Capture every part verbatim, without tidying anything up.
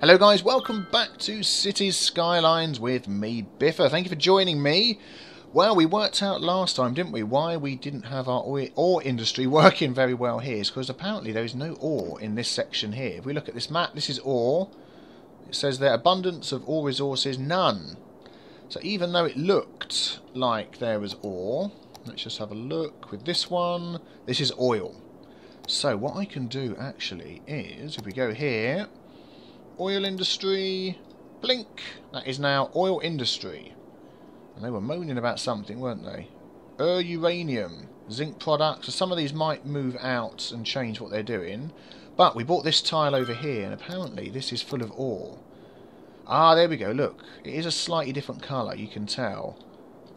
Hello guys, welcome back to Cities Skylines with me, Biffa. Thank you for joining me. Well, we worked out last time, didn't we, why we didn't have our ore industry working very well here. Is because apparently there is no ore in this section here. If we look at this map, this is ore. It says there, abundance of ore resources, none. So even though it looked like there was ore, let's just have a look with this one. This is oil. So what I can do actually is, if we go here... oil industry, blink, that is now oil industry. And they were moaning about something, weren't they? Er, uranium, zinc products. So some of these might move out and change what they're doing. But we bought this tile over here, and apparently this is full of ore. Ah, there we go, look. It is a slightly different colour, you can tell,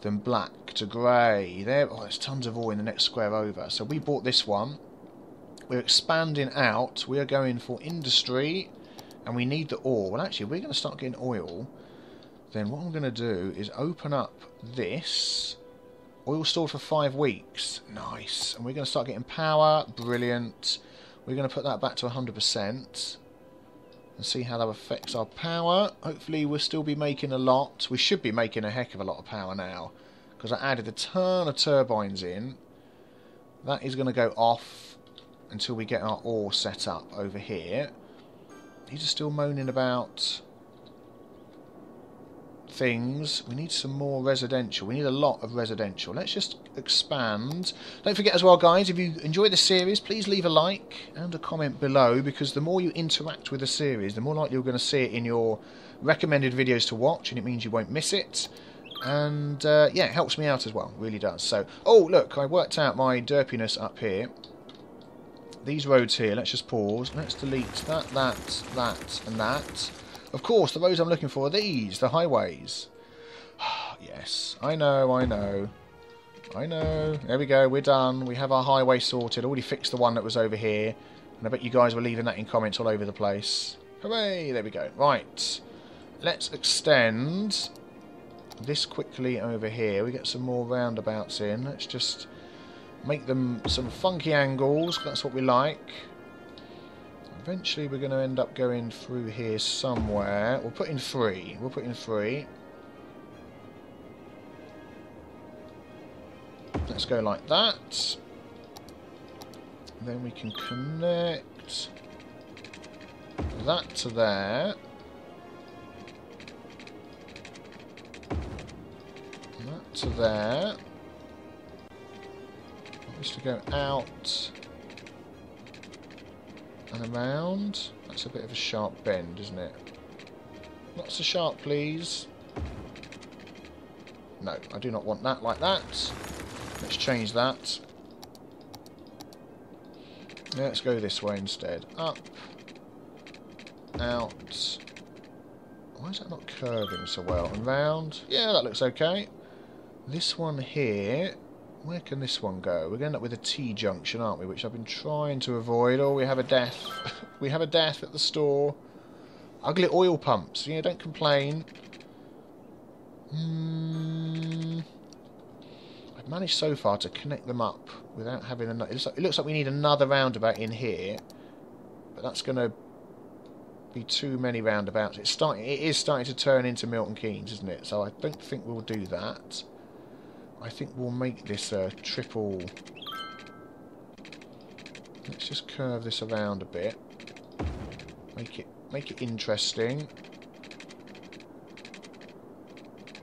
than black to grey. There, oh, there's tons of ore in the next square over. So we bought this one. We're expanding out. We are going for industry. And we need the ore. Well, actually, if we're going to start getting oil, then what I'm going to do is open up this. Oil stored for five weeks. Nice. And we're going to start getting power. Brilliant. We're going to put that back to one hundred percent. And see how that affects our power. Hopefully, we'll still be making a lot. We should be making a heck of a lot of power now, because I added a ton of turbines in. That is going to go off until we get our ore set up over here. These are still moaning about things. We need some more residential. We need a lot of residential. Let's just expand. Don't forget as well, guys, if you enjoy the series, please leave a like and a comment below, because the more you interact with the series, the more likely you're going to see it in your recommended videos to watch, and it means you won't miss it. And, uh, yeah, it helps me out as well. It really does. So, oh, look, I worked out my derpiness up here. These roads here, let's just pause. Let's delete that, that, that, and that. Of course, the roads I'm looking for are these, the highways. Yes, I know, I know. I know. There we go, we're done. We have our highway sorted. Already fixed the one that was over here. And I bet you guys were leaving that in comments all over the place. Hooray, there we go. Right. Let's extend this quickly over here. We get some more roundabouts in. Let's just... make them some funky angles, that's what we like. Eventually we're going to end up going through here somewhere. We'll put in three. We'll put in three. Let's go like that. Then we can connect that to there. That to there. To go out and around. That's a bit of a sharp bend, isn't it? Not so sharp, please. No, I do not want that like that. Let's change that. Let's go this way instead. Up, out. Why is that not curving so well? And round. Yeah, that looks okay. This one here. Where can this one go? We're going to end up with a T-junction, aren't we? Which I've been trying to avoid. Oh, we have a death. We have a death at the store. Ugly oil pumps. You know, don't complain. Mm. I've managed so far to connect them up without having another... It looks like, it looks like we need another roundabout in here. But that's going to be too many roundabouts. It's starting, it is starting to turn into Milton Keynes, isn't it? So I don't think we'll do that. I think we'll make this a uh, triple... Let's just curve this around a bit. Make it make it interesting.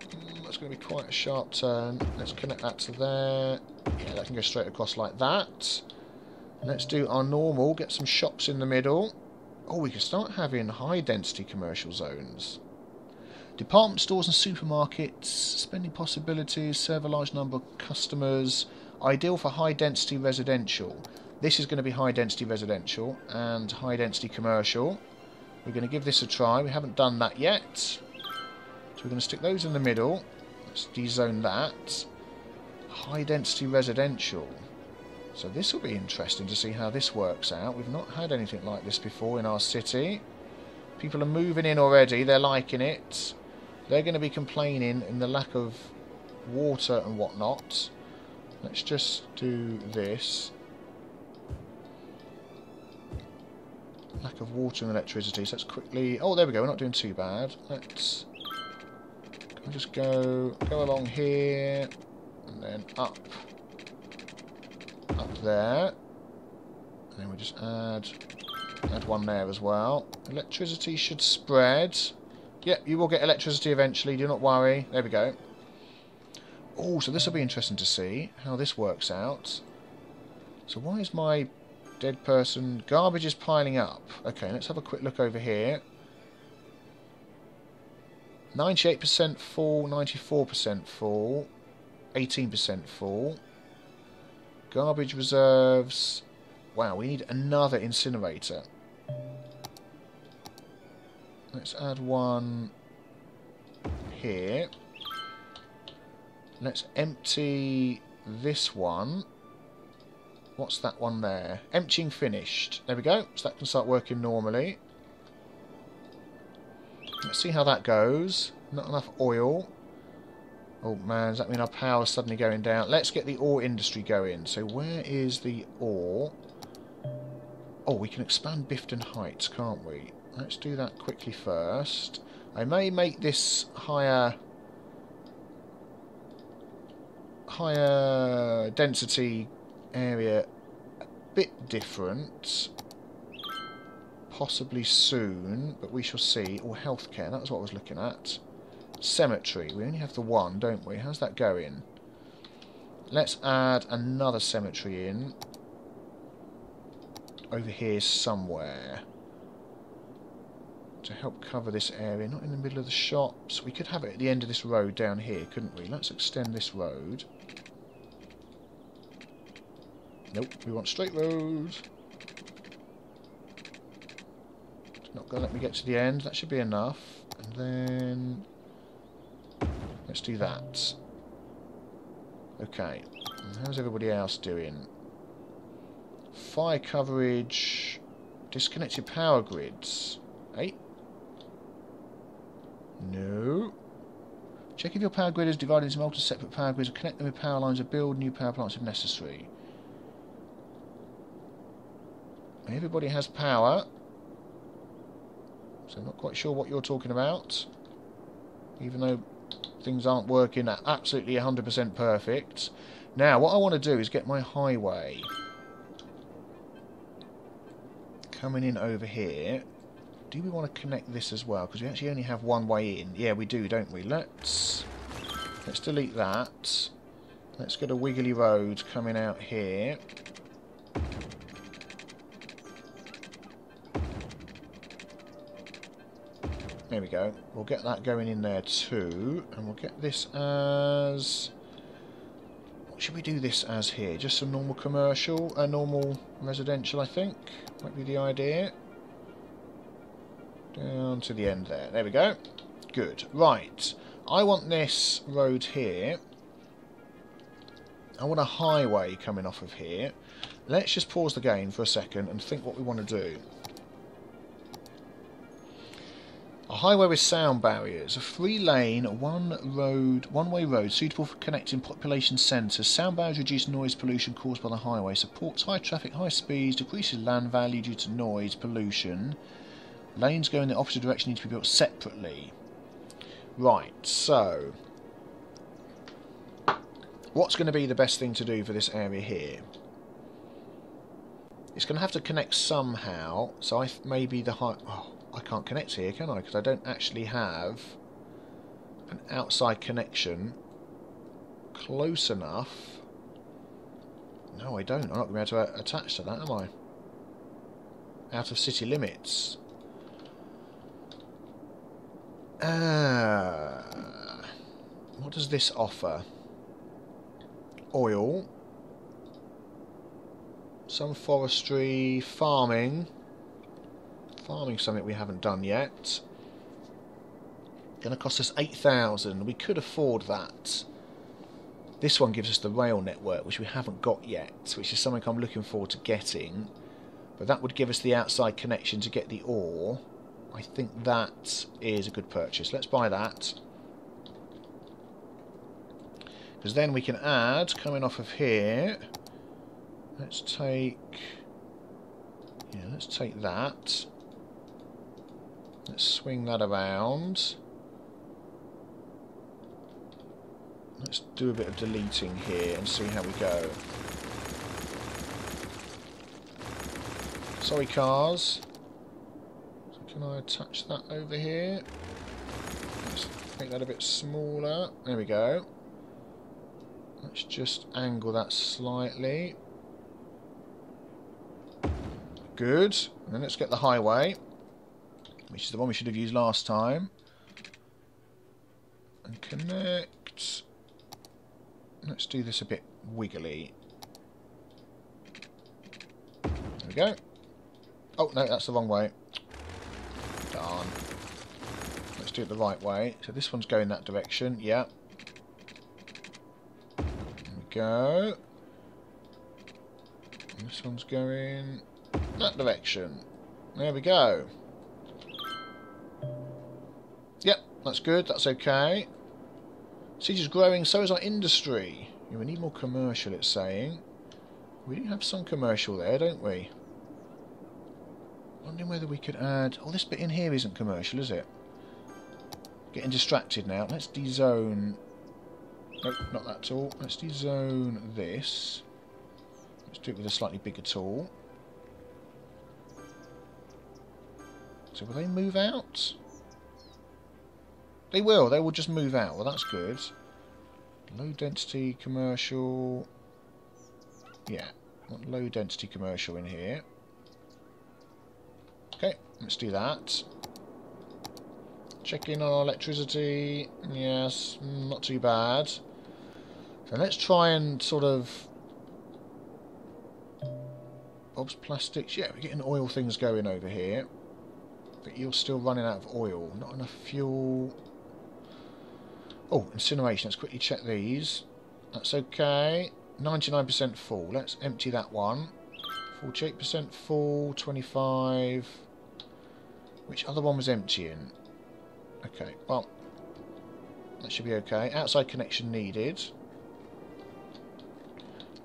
Mm, that's going to be quite a sharp turn. Let's connect that to there. Yeah, that can go straight across like that. And let's do our normal. Get some shops in the middle. Oh, we can start having high-density commercial zones. Department stores and supermarkets, spending possibilities, serve a large number of customers, ideal for high-density residential. This is going to be high-density residential and high-density commercial. We're going to give this a try. We haven't done that yet. So we're going to stick those in the middle. Let's dezone that. High-density residential. So this will be interesting to see how this works out. We've not had anything like this before in our city. People are moving in already. They're liking it. They're going to be complaining in the lack of water and whatnot. Let's just do this. Lack of water and electricity, so let's quickly... Oh, there we go, we're not doing too bad. Let's can we just go go along here, and then up, up there. And then we just add, add one there as well. Electricity should spread. Yep, you will get electricity eventually, do not worry. There we go. Oh, so this will be interesting to see how this works out. So why is my... dead person. Garbage is piling up. Okay, let's have a quick look over here. ninety-eight percent full, ninety-four percent full, eighteen percent full. Garbage reserves. Wow, we need another incinerator. Let's add one here. Let's empty this one. What's that one there? Emptying finished. There we go. So that can start working normally. Let's see how that goes. Not enough oil. Oh man, does that mean our power's suddenly going down? Let's get the ore industry going. So where is the ore? Oh, we can expand Bifton Heights, can't we? Let's do that quickly first. I may make this higher... higher density... area a bit different, possibly soon, but we shall see. Or healthcare, that was what I was looking at. Cemetery, we only have the one, don't we? How's that going? Let's add another cemetery in over here somewhere to help cover this area. Not in the middle of the shops. We could have it at the end of this road down here, couldn't we? Let's extend this road. Nope, we want straight road. It's not going to let me get to the end. That should be enough. And then... let's do that. Okay. And how's everybody else doing? Fire coverage... disconnected power grids. Hey? No. Check if your power grid is divided into multiple separate power grids and connect them with power lines or build new power plants if necessary. Everybody has power, so I'm not quite sure what you're talking about, even though things aren't working absolutely one hundred percent perfect. Now, what I want to do is get my highway coming in over here. Do we want to connect this as well? Because we actually only have one way in. Yeah, we do, don't we? Let's, let's delete that. Let's get a wiggly road coming out here. There we go. We'll get that going in there too. And we'll get this as... what should we do this as here? Just some normal commercial? A uh, normal residential, I think. Might be the idea. Down to the end there. There we go. Good. Right. I want this road here. I want a highway coming off of here. Let's just pause the game for a second and think what we want to do. A highway with sound barriers, a three-lane, one-road, one-way road suitable for connecting population centres. Sound barriers reduce noise pollution caused by the highway, supports high traffic, high speeds, decreases land value due to noise pollution. Lanes going in the opposite direction need to be built separately. Right, so what's going to be the best thing to do for this area here? It's going to have to connect somehow. So I th maybe the high. Oh. I can't connect here, can I? Because I don't actually have an outside connection close enough. No, I don't. I'm not going to be able to attach to that, am I? Out of city limits. Ah, what does this offer? Oil. Some forestry, farming. Farming something we haven't done yet. Going to cost us eight thousand. We could afford that. This one gives us the rail network, which we haven't got yet, which is something I'm looking forward to getting. But that would give us the outside connection to get the ore. I think that is a good purchase. Let's buy that. Because then we can add, coming off of here, let's take... Yeah, let's take that. Let's swing that around. Let's do a bit of deleting here and see how we go. Sorry, cars. So can I attach that over here? Let's make that a bit smaller. There we go. Let's just angle that slightly. Good. And then let's get the highway, which is the one we should have used last time. And connect. Let's do this a bit wiggly. There we go. Oh, no, that's the wrong way. Darn. Let's do it the right way. So this one's going that direction. Yeah. There we go. And this one's going that direction. There we go. Yep, that's good. That's okay. City's growing, so is our industry. Yeah, we need more commercial, it's saying. We do have some commercial there, don't we? Wondering whether we could add... Oh, this bit in here isn't commercial, is it? Getting distracted now. Let's dezone... Nope, not that tool. Let's dezone this. Let's do it with a slightly bigger tool. So will they move out? They will. They will just move out. Well, that's good. Low density commercial. Yeah. Want low density commercial in here. Okay. Let's do that. Check in on our electricity. Yes. Not too bad. So let's try and sort of... Bob's Plastics. Yeah, we're getting oil things going over here. But you're still running out of oil. Not enough fuel... Oh, incineration. Let's quickly check these. That's okay. ninety-nine percent full. Let's empty that one. forty-eight percent full. twenty-five. Which other one was emptying? Okay, well, that should be okay. Outside connection needed.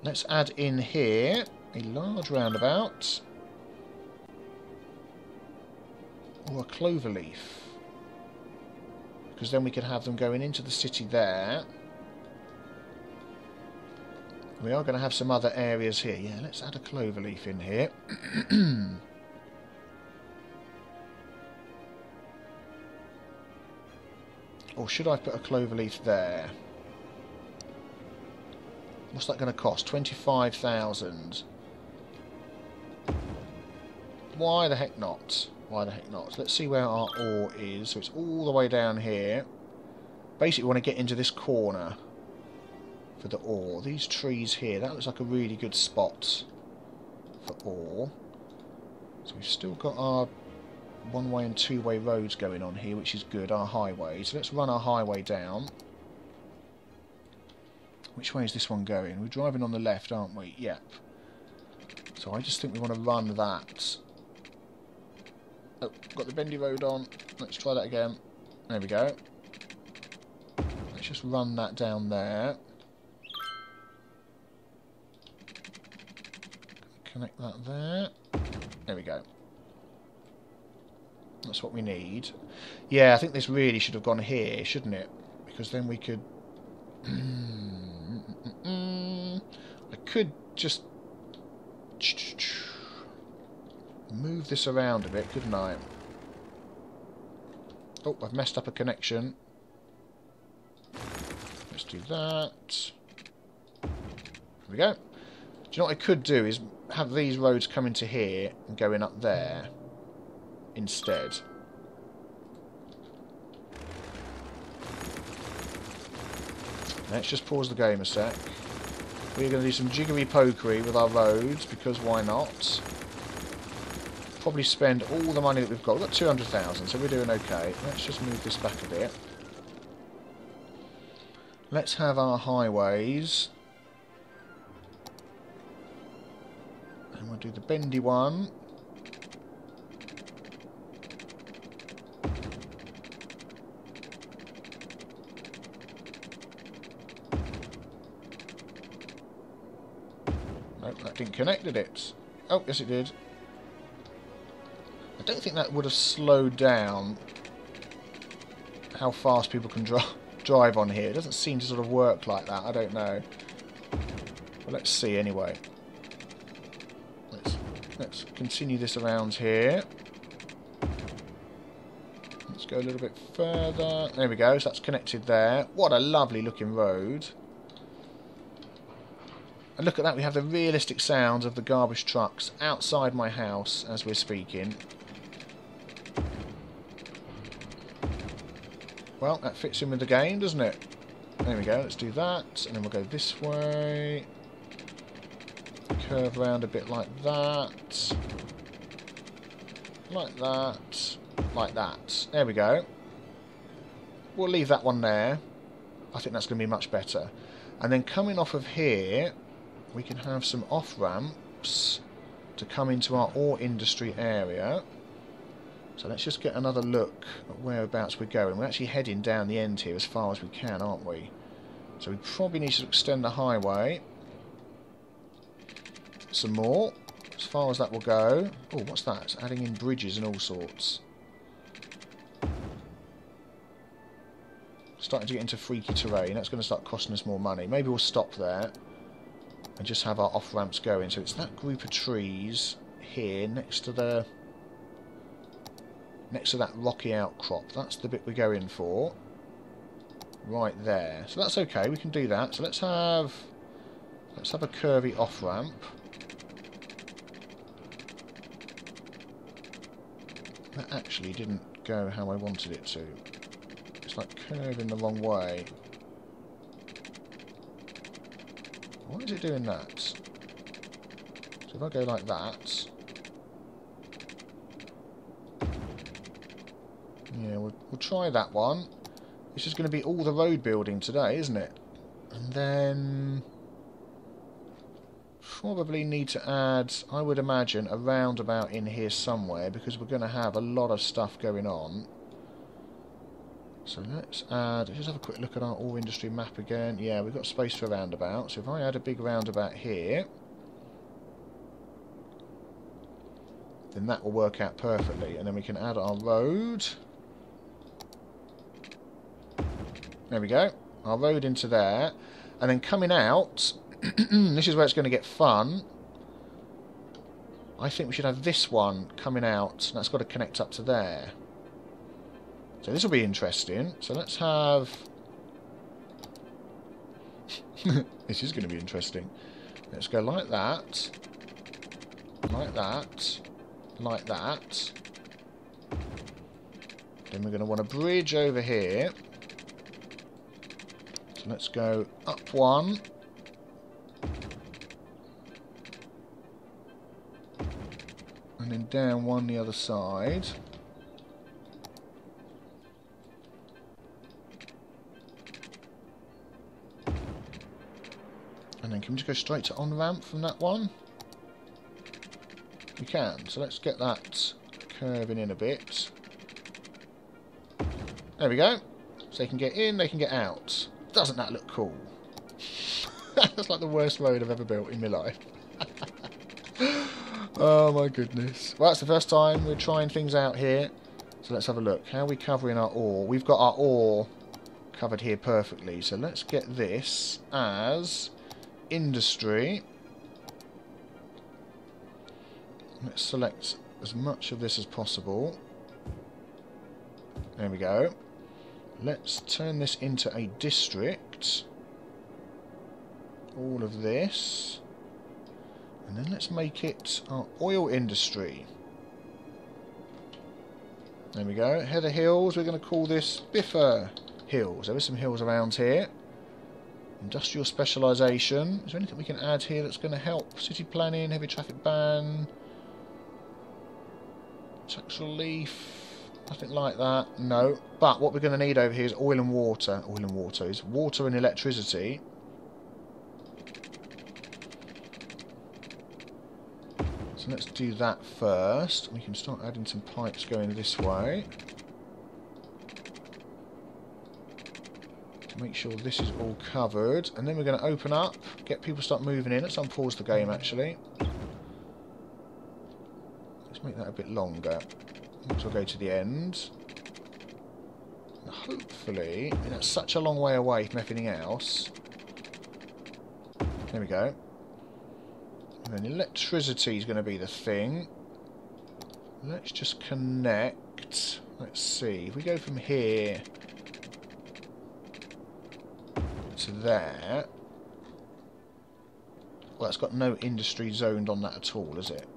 Let's add in here a large roundabout. Or a clover leaf. Because then we could have them going into the city there. We are going to have some other areas here. Yeah, let's add a clover leaf in here. Or should I put a clover leaf there? What's that going to cost? twenty-five thousand. Why the heck not? Why the heck not? Let's see where our ore is. So it's all the way down here. Basically, we want to get into this corner for the ore. These trees here, that looks like a really good spot for ore. So we've still got our one-way and two-way roads going on here, which is good, our highway. So let's run our highway down. Which way is this one going? We're driving on the left, aren't we? Yep. So I just think we want to run that... Oh, got the bendy road on. Let's try that again. There we go. Let's just run that down there. Connect that there. There we go. That's what we need. Yeah, I think this really should have gone here, shouldn't it? Because then we could... I could just... move this around a bit, couldn't I? Oh, I've messed up a connection. Let's do that. There we go. Do you know what I could do is have these roads come into here and going up there instead. Let's just pause the game a sec. We're going to do some jiggery-pokery with our roads because why not? Probably spend all the money that we've got. We've got two hundred thousand, so we're doing okay. Let's just move this back a bit. Let's have our highways. And we'll do the bendy one. Nope, that didn't connect, did it? Oh, yes it did. don't think that would have slowed down how fast people can dri drive on here. It doesn't seem to sort of work like that. I don't know. Well, let's see anyway. Let's, let's continue this around here. Let's go a little bit further. There we go. So that's connected there. What a lovely looking road. And look at that, we have the realistic sounds of the garbage trucks outside my house as we're speaking. Well, that fits in with the game, doesn't it? There we go, let's do that. And then we'll go this way. Curve around a bit like that. Like that. Like that. There we go. We'll leave that one there. I think that's going to be much better. And then coming off of here, we can have some off-ramps to come into our ore industry area. So let's just get another look at whereabouts we're going. We're actually heading down the end here as far as we can, aren't we? So we probably need to extend the highway some more, as far as that will go. Oh, what's that? It's adding in bridges and all sorts. Starting to get into freaky terrain. That's going to start costing us more money. Maybe we'll stop there and just have our off-ramps going. So it's that group of trees here next to the next to that rocky outcrop. That's the bit we're going for. Right there. So that's okay, we can do that. So let's have let's have a curvy off-ramp. That actually didn't go how I wanted it to. It's like curving the wrong way. Why is it doing that? So if I go like that... Yeah, we'll, we'll try that one. This is going to be all the road building today, isn't it? And then... Probably need to add, I would imagine, a roundabout in here somewhere, because we're going to have a lot of stuff going on. So let's add, let's just have a quick look at our ore industry map again. Yeah, we've got space for a roundabout. So if I add a big roundabout here, then that will work out perfectly. And then we can add our road. There we go. Our road into there. And then coming out, this is where it's going to get fun. I think we should have this one coming out. And that's got to connect up to there. So this will be interesting. So let's have... This is going to be interesting. Let's go like that. Like that. Like that. Then we're going to want a bridge over here. So let's go up one. And then down one the other side. And then can we just go straight to on-ramp from that one? We can. So let's get that curving in a bit. There we go. So they can get in, they can get out. Doesn't that look cool? That's like the worst road I've ever built in my life. Oh my goodness. Well, that's the first time we're trying things out here. So let's have a look. How are we covering our ore? We've got our ore covered here perfectly. So let's get this as... industry. Let's select as much of this as possible. There we go. Let's turn this into a district. All of this. And then let's make it our oil industry. There we go. Heather Hills. We're going to call this Biffa Hills. There is some hills around here. Industrial specialisation. Is there anything we can add here that's going to help? City planning, heavy traffic ban, tax relief, nothing like that. No. But what we're going to need over here is oil and water. Oil and water is water and electricity. So let's do that first. We can start adding some pipes going this way. Make sure this is all covered, and then we're going to open up, get people to start moving in. Let's unpause the game, actually. Let's make that a bit longer. which will go to the end. And hopefully, and that's such a long way away from everything else. There we go. And then electricity is going to be the thing. Let's just connect. Let's see. If we go from here to there. Well, that's got no industry zoned on that at all, is it?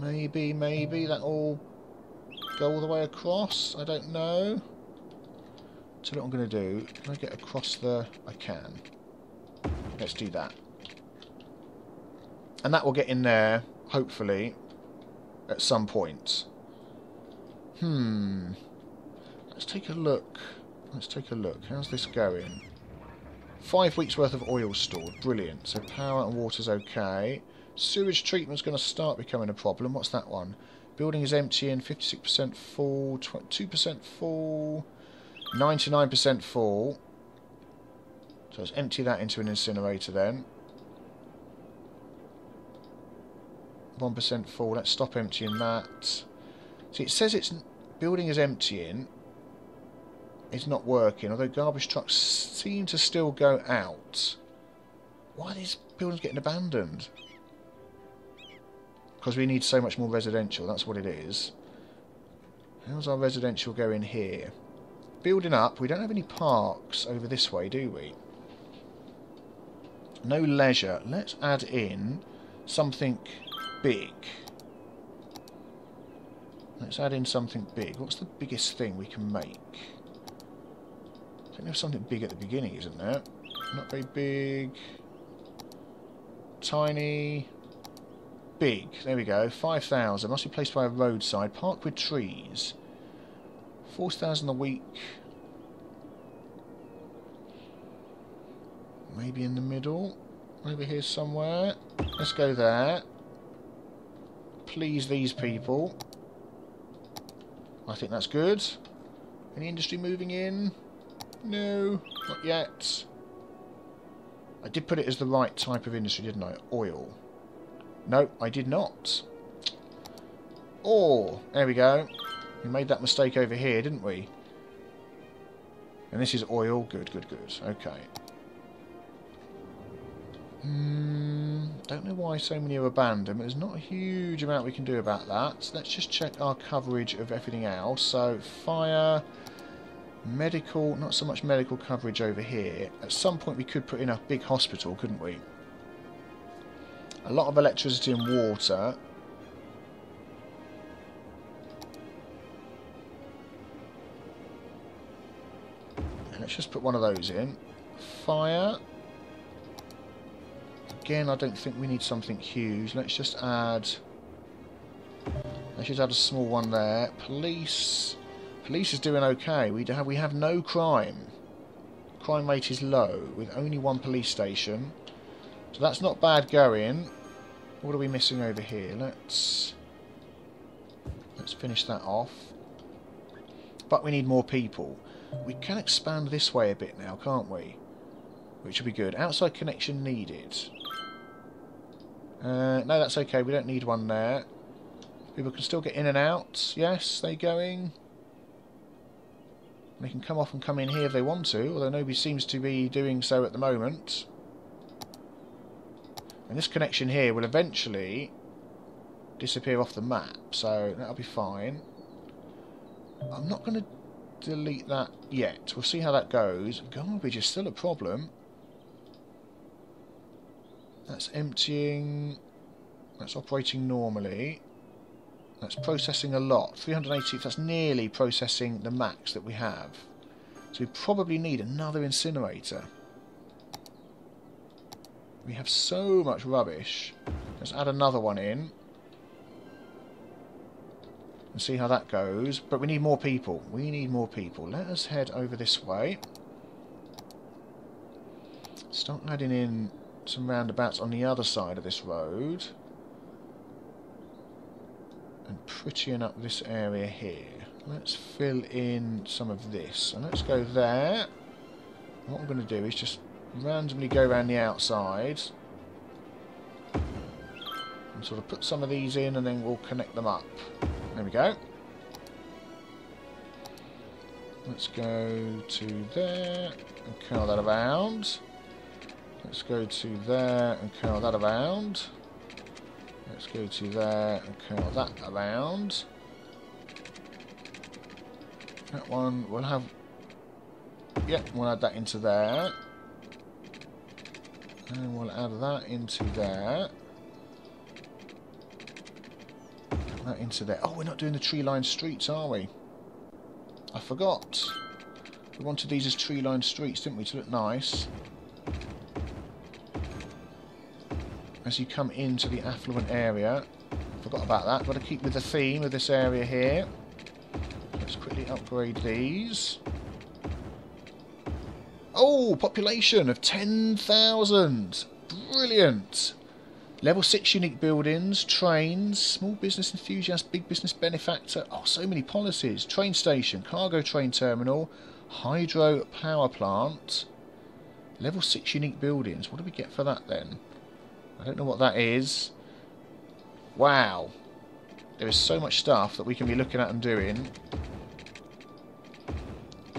Maybe, maybe that'll go all the way across. I don't know. So what I'm going to do, can I get across the... I can. Let's do that. And that will get in there, hopefully, at some point. Hmm. Let's take a look. Let's take a look. How's this going? Five weeks worth of oil stored. Brilliant. So power and water's okay. Sewage treatment's going to start becoming a problem. What's that one? Building is empty and fifty-six percent full, two percent full, ninety-nine percent full. So let's empty that into an incinerator then. one percent full. Let's stop emptying that. See, it says it's building is emptying. It's not working, although garbage trucks seem to still go out. Why are these buildings getting abandoned? Because we need so much more residential. That's what it is. How's our residential going here? Building up. We don't have any parks over this way, do we? No leisure. Let's add in something big. Let's add in something big. What's the biggest thing we can make? I think there's something big at the beginning, isn't there? Not very big. Tiny. Big. There we go. five thousand. Must be placed by a roadside. Park with trees. four thousand a week. Maybe in the middle. Over here somewhere. Let's go there. Please these people. I think that's good. Any industry moving in? No, not yet. I did put it as the right type of industry, didn't I? Oil. No, I did not. Oh, there we go. We made that mistake over here, didn't we? And this is oil. Good, good, good. Okay. Hmm, don't know why so many are abandoned. There's not a huge amount we can do about that. So let's just check our coverage of everything else. So, fire... Medical, not so much medical coverage over here. At some point we could put in a big hospital, couldn't we? A lot of electricity and water. And let's just put one of those in. Fire. Again, I don't think we need something huge. Let's just add... Let's just add a small one there. Police... Police is doing okay. We have we have no crime. Crime rate is low with only one police station, so that's not bad going. What are we missing over here? Let's let's finish that off. But we need more people. We can expand this way a bit now, can't we? Which would be good. Outside connection needed. Uh, no, that's okay. We don't need one there. People can still get in and out. Yes, they're going. They can come off and come in here if they want to, although nobody seems to be doing so at the moment. And this connection here will eventually disappear off the map, so that'll be fine. I'm not going to delete that yet. We'll see how that goes. Garbage is still a problem. That's emptying. That's operating normally. That's processing a lot. three hundred eighty, that's nearly processing the max that we have. So we probably need another incinerator. We have so much rubbish. Let's add another one in. And see how that goes. But we need more people. We need more people. Let us head over this way. Start adding in some roundabouts on the other side of this road. And prettying up this area here. Let's fill in some of this. And let's go there. What I'm going to do is just randomly go around the outside. I'm sort of put some of these in and then we'll connect them up. There we go. Let's go to there and curl that around. Let's go to there and curl that around. Let's go to there and curl that around. That one we'll have. Yep, we'll add that into there. And we'll add that into there. Add that into there. Oh, we're not doing the tree-lined streets, are we? I forgot. We wanted these as tree-lined streets, didn't we, to look nice. As you come into the affluent area. Forgot about that. Got to keep with the theme of this area here. Let's quickly upgrade these. Oh, population of ten thousand. Brilliant. Level six unique buildings, trains, small business enthusiast, big business benefactor. Oh, so many policies. Train station, cargo train terminal, hydro power plant. Level six unique buildings. What do we get for that then? I don't know what that is. Wow. There is so much stuff that we can be looking at and doing.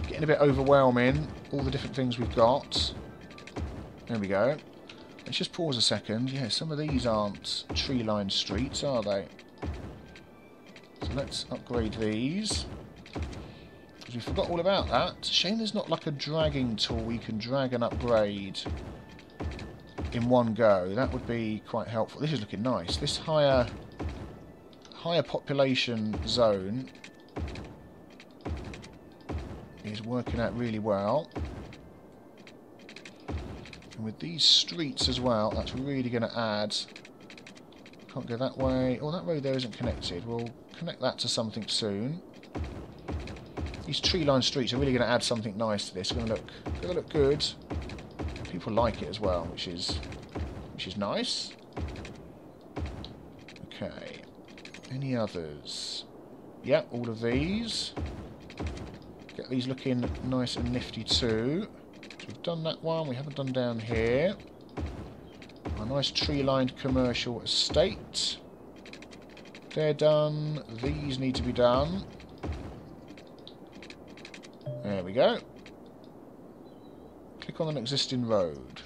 Getting a bit overwhelming. All the different things we've got. There we go. Let's just pause a second. Yeah, some of these aren't tree-lined streets, are they? So let's upgrade these. Because we forgot all about that. Shame there's not like a dragging tool we can drag and upgrade in one go. That would be quite helpful. This is looking nice. This higher, higher population zone is working out really well. And with these streets as well, that's really going to add. Can't go that way. Oh, that road there isn't connected. We'll connect that to something soon. These tree-lined streets are really going to add something nice to this. It's going to look, going to look good. People like it as well, which is, which is nice. Okay. Any others? Yep, all of these. Get these looking nice and nifty too. So we've done that one. We haven't done down here. Our nice tree-lined commercial estate. They're done. These need to be done. There we go. Click on an existing road.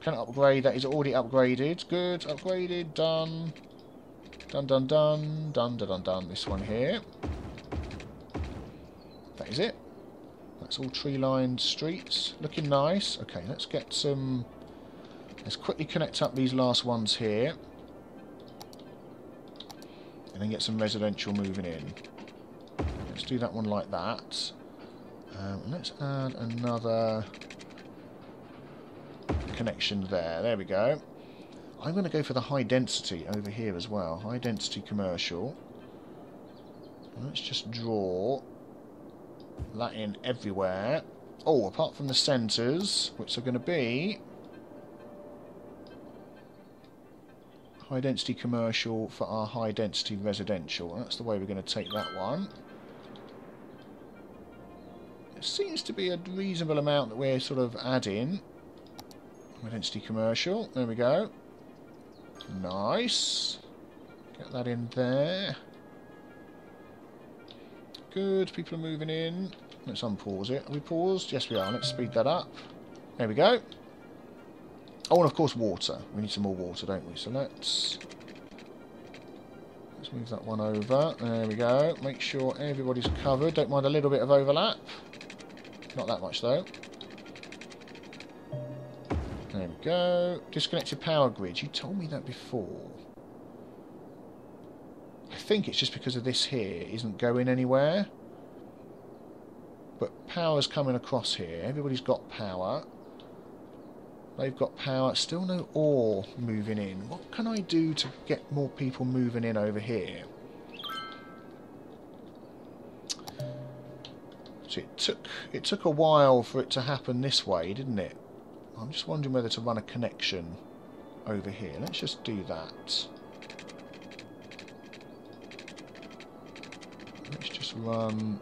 Can upgrade. That is already upgraded. Good. Upgraded. Done. Done, done, done. Done, done, done, done. This one here. That is it. That's all tree-lined streets. Looking nice. Okay, let's get some... Let's quickly connect up these last ones here. And then get some residential moving in. Let's do that one like that. Um, let's add another connection there. There we go. I'm going to go for the high density over here as well. High density commercial. Let's just draw that in everywhere. Oh, apart from the centres, which are going to be high density commercial for our high density residential. That's the way we're going to take that one. There seems to be a reasonable amount that we're sort of adding. High density commercial. There we go. Nice. Get that in there. Good, people are moving in. Let's unpause it. Are we paused? Yes, we are. Let's speed that up. There we go. Oh, and of course water. We need some more water, don't we? So let's... Let's move that one over. There we go. Make sure everybody's covered. Don't mind a little bit of overlap. Not that much, though. There we go. Disconnected power grid. You told me that before. I think it's just because of this here isn't going anywhere, but power's coming across here. Everybody's got power. They've got power. Still no ore moving in. What can I do to get more people moving in over here? So it took it took a while for it to happen this way, didn't it? I'm just wondering whether to run a connection over here. Let's just do that. Let's just run.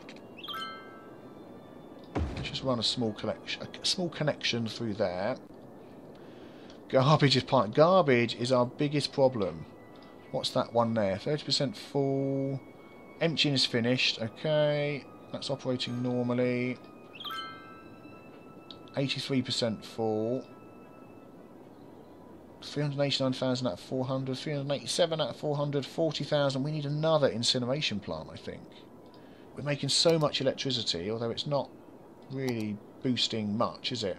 Let's just run a small collection, a small connection through there. Garbage is part. Garbage is our biggest problem. What's that one there? thirty percent full. Emptying is finished. Okay. That's operating normally. eighty-three percent full. three hundred eighty-nine thousand out of four hundred. three hundred eighty-seven out of four hundred. forty thousand. We need another incineration plant, I think. We're making so much electricity, although it's not really boosting much, is it?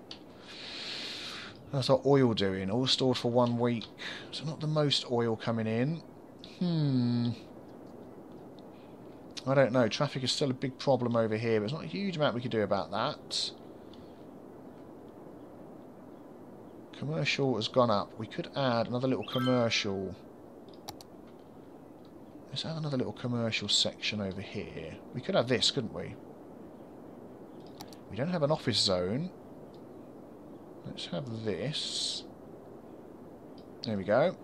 That's our oil doing. All stored for one week. So not the most oil coming in. Hmm. I don't know. Traffic is still a big problem over here, but there's not a huge amount we could do about that. Commercial has gone up. We could add another little commercial. Let's add another little commercial section over here. We could have this, couldn't we? We don't have an office zone. Let's have this. There we go.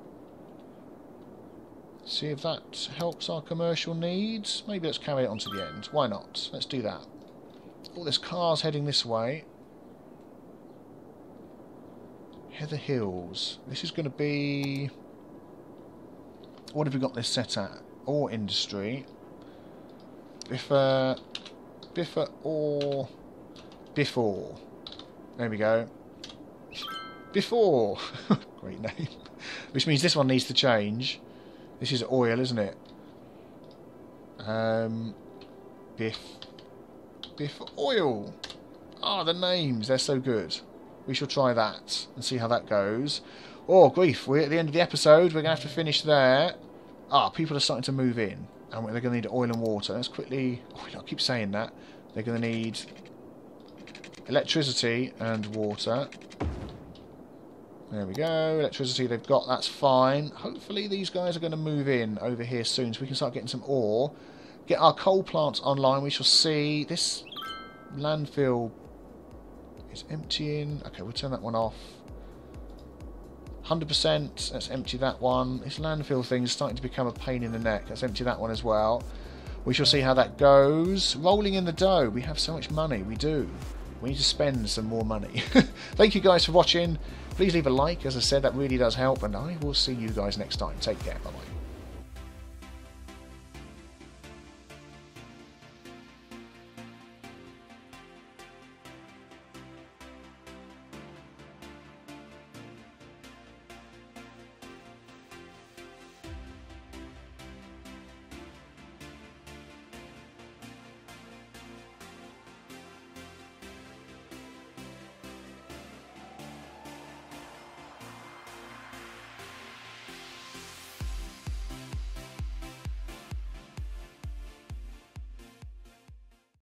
See if that helps our commercial needs. Maybe let's carry it on to the end. Why not? Let's do that. Oh, there's cars heading this way. Heather Hills. This is going to be... What have we got this set at? Ore industry. Biffa... Biffa or... Biff-Ore. There we go. Biff-Ore! Great name. Which means this one needs to change. This is oil, isn't it? Um, Biff... Biff-Oil! Ah, the names, they're so good. We shall try that and see how that goes. Oh, grief, we're at the end of the episode. We're going to have to finish there. Ah, people are starting to move in. And they're going to need oil and water. Let's quickly... Oh, I keep saying that. They're going to need electricity and water. There we go. Electricity they've got. That's fine. Hopefully these guys are going to move in over here soon so we can start getting some ore. Get our coal plants online. We shall see. This landfill is emptying. Okay, we'll turn that one off. one hundred percent. Let's empty that one. This landfill thing is starting to become a pain in the neck. Let's empty that one as well. We shall see how that goes. Rolling in the dough. We have so much money. We do. We need to spend some more money. Thank you guys for watching. Please leave a like. As I said, that really does help. And I will see you guys next time. Take care. Bye-bye.